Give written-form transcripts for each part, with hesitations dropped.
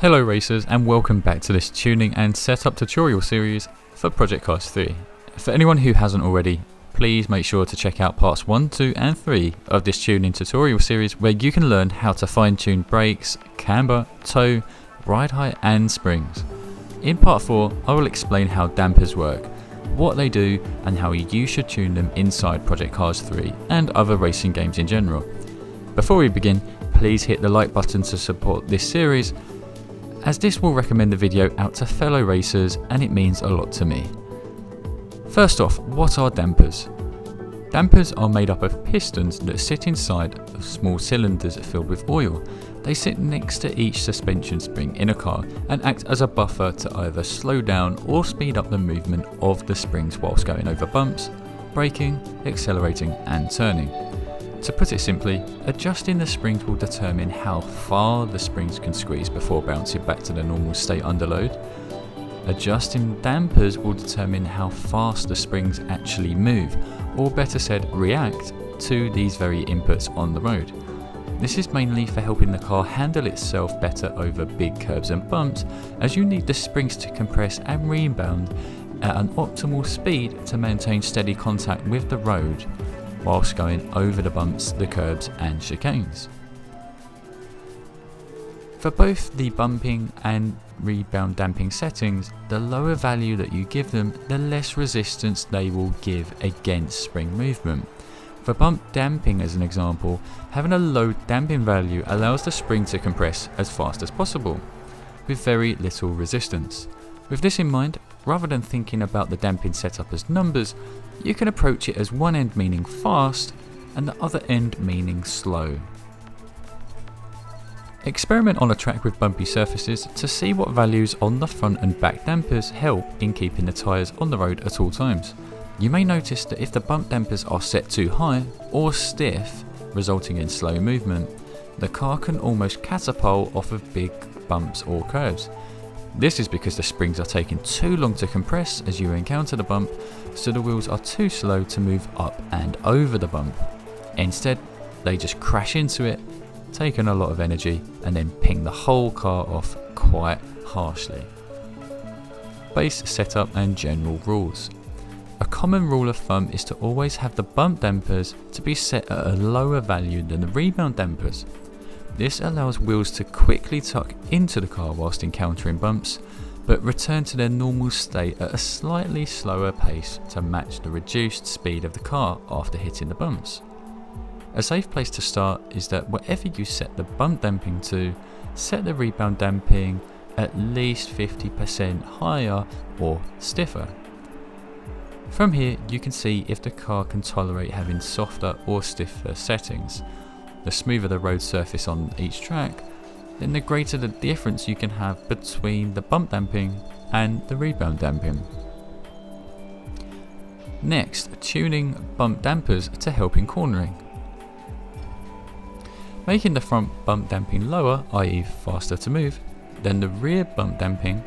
Hello racers, and welcome back to this tuning and setup tutorial series for Project Cars 3. For anyone who hasn't already, please make sure to check out parts 1, 2 and 3 of this tuning tutorial series where you can learn how to fine tune brakes, camber, toe, ride height and springs. In part 4 I will explain how dampers work, what they do and how you should tune them inside Project Cars 3 and other racing games in general. Before we begin, please hit the like button to support this series, as this will recommend the video out to fellow racers and it means a lot to me. First off, what are dampers? Dampers are made up of pistons that sit inside of small cylinders filled with oil. They sit next to each suspension spring in a car and act as a buffer to either slow down or speed up the movement of the springs whilst going over bumps, braking, accelerating and turning. To put it simply, adjusting the springs will determine how far the springs can squeeze before bouncing back to the normal state under load. Adjusting dampers will determine how fast the springs actually move, or better said, react to these very inputs on the road. This is mainly for helping the car handle itself better over big curbs and bumps, as you need the springs to compress and rebound at an optimal speed to maintain steady contact with the road whilst going over the bumps, the curbs and chicanes. For both the bumping and rebound damping settings, the lower value that you give them, the less resistance they will give against spring movement. For bump damping as an example, having a low damping value allows the spring to compress as fast as possible, with very little resistance. With this in mind, rather than thinking about the damping setup as numbers, you can approach it as one end meaning fast and the other end meaning slow. Experiment on a track with bumpy surfaces to see what values on the front and back dampers help in keeping the tyres on the road at all times. You may notice that if the bump dampers are set too high or stiff, resulting in slow movement, the car can almost catapult off of big bumps or curves. This is because the springs are taking too long to compress as you encounter the bump, so the wheels are too slow to move up and over the bump. Instead, they just crash into it, taking a lot of energy and then ping the whole car off quite harshly. Base setup and general rules. A common rule of thumb is to always have the bump dampers to be set at a lower value than the rebound dampers. This allows wheels to quickly tuck into the car whilst encountering bumps, but return to their normal state at a slightly slower pace to match the reduced speed of the car after hitting the bumps. A safe place to start is that whatever you set the bump damping to, set the rebound damping at least 50% higher or stiffer. From here you can see if the car can tolerate having softer or stiffer settings. The smoother the road surface on each track, then the greater the difference you can have between the bump damping and the rebound damping. Next, tuning bump dampers to help in cornering. Making the front bump damping lower, i.e. faster to move, than the rear bump damping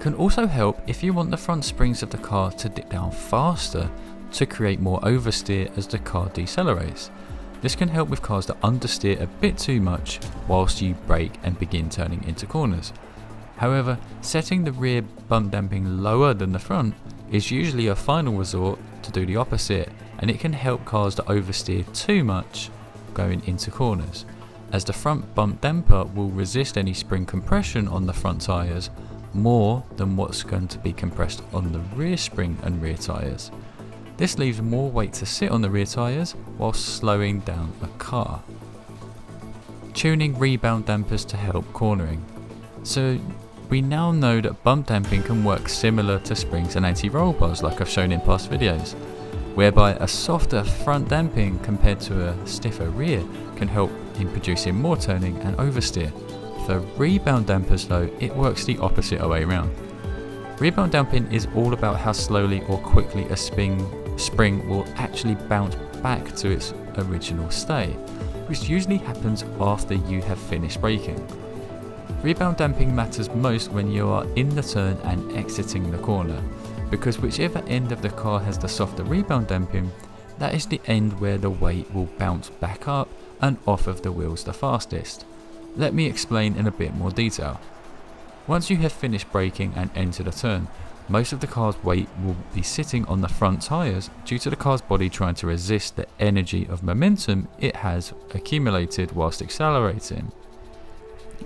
can also help if you want the front springs of the car to dip down faster to create more oversteer as the car decelerates. This can help with cars that understeer a bit too much whilst you brake and begin turning into corners. However, setting the rear bump damping lower than the front is usually a final resort to do the opposite, and it can help cars that oversteer too much going into corners, as the front bump damper will resist any spring compression on the front tyres more than what's going to be compressed on the rear spring and rear tyres. This leaves more weight to sit on the rear tyres while slowing down a car. Tuning rebound dampers to help cornering. So we now know that bump damping can work similar to springs and anti-roll bars like I've shown in past videos, whereby a softer front damping compared to a stiffer rear can help in producing more turning and oversteer. For rebound dampers though, it works the opposite way around. Rebound damping is all about how slowly or quickly a spring will actually bounce back to its original state, which usually happens after you have finished braking. Rebound damping matters most when you are in the turn and exiting the corner, because whichever end of the car has the softer rebound damping, that is the end where the weight will bounce back up and off of the wheels the fastest. Let me explain in a bit more detail. Once you have finished braking and entered a turn, most of the car's weight will be sitting on the front tyres due to the car's body trying to resist the energy of momentum it has accumulated whilst accelerating.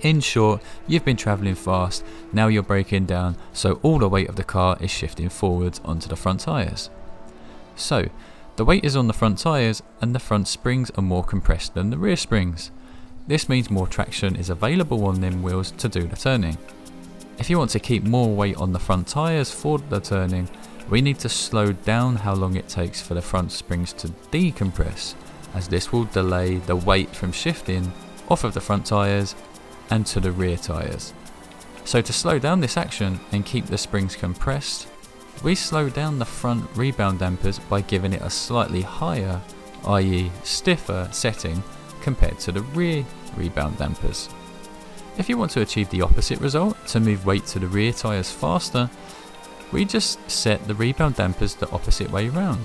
In short, you've been travelling fast, now you're braking down, so all the weight of the car is shifting forwards onto the front tyres. So, the weight is on the front tyres and the front springs are more compressed than the rear springs. This means more traction is available on them wheels to do the turning. If you want to keep more weight on the front tyres for the turning, we need to slow down how long it takes for the front springs to decompress, as this will delay the weight from shifting off of the front tyres and to the rear tyres. So to slow down this action and keep the springs compressed, we slow down the front rebound dampers by giving it a slightly higher, i.e. stiffer setting compared to the rear rebound dampers. If you want to achieve the opposite result, to move weight to the rear tyres faster, we just set the rebound dampers the opposite way round.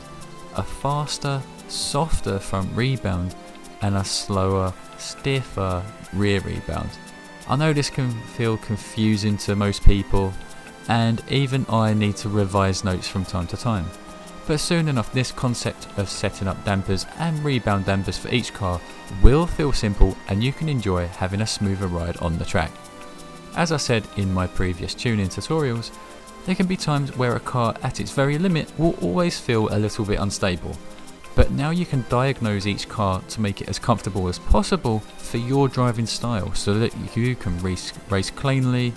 A faster, softer front rebound and a slower, stiffer rear rebound. I know this can feel confusing to most people, and even I need to revise notes from time to time. But soon enough, this concept of setting up dampers and rebound dampers for each car will feel simple and you can enjoy having a smoother ride on the track. As I said in my previous tuning tutorials, there can be times where a car at its very limit will always feel a little bit unstable. But now you can diagnose each car to make it as comfortable as possible for your driving style so that you can race cleanly,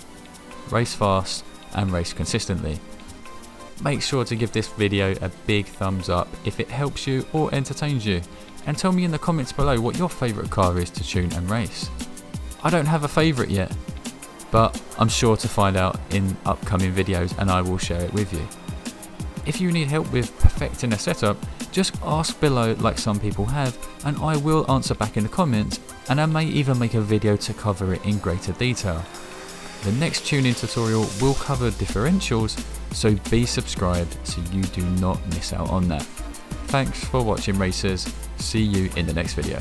race fast and race consistently. Make sure to give this video a big thumbs up if it helps you or entertains you, and tell me in the comments below what your favourite car is to tune and race. I don't have a favourite yet, but I'm sure to find out in upcoming videos and I will share it with you. If you need help with perfecting a setup, just ask below like some people have and I will answer back in the comments, and I may even make a video to cover it in greater detail. The next tuning tutorial will cover differentials, so be subscribed so you do not miss out on that. Thanks for watching, racers. See you in the next video.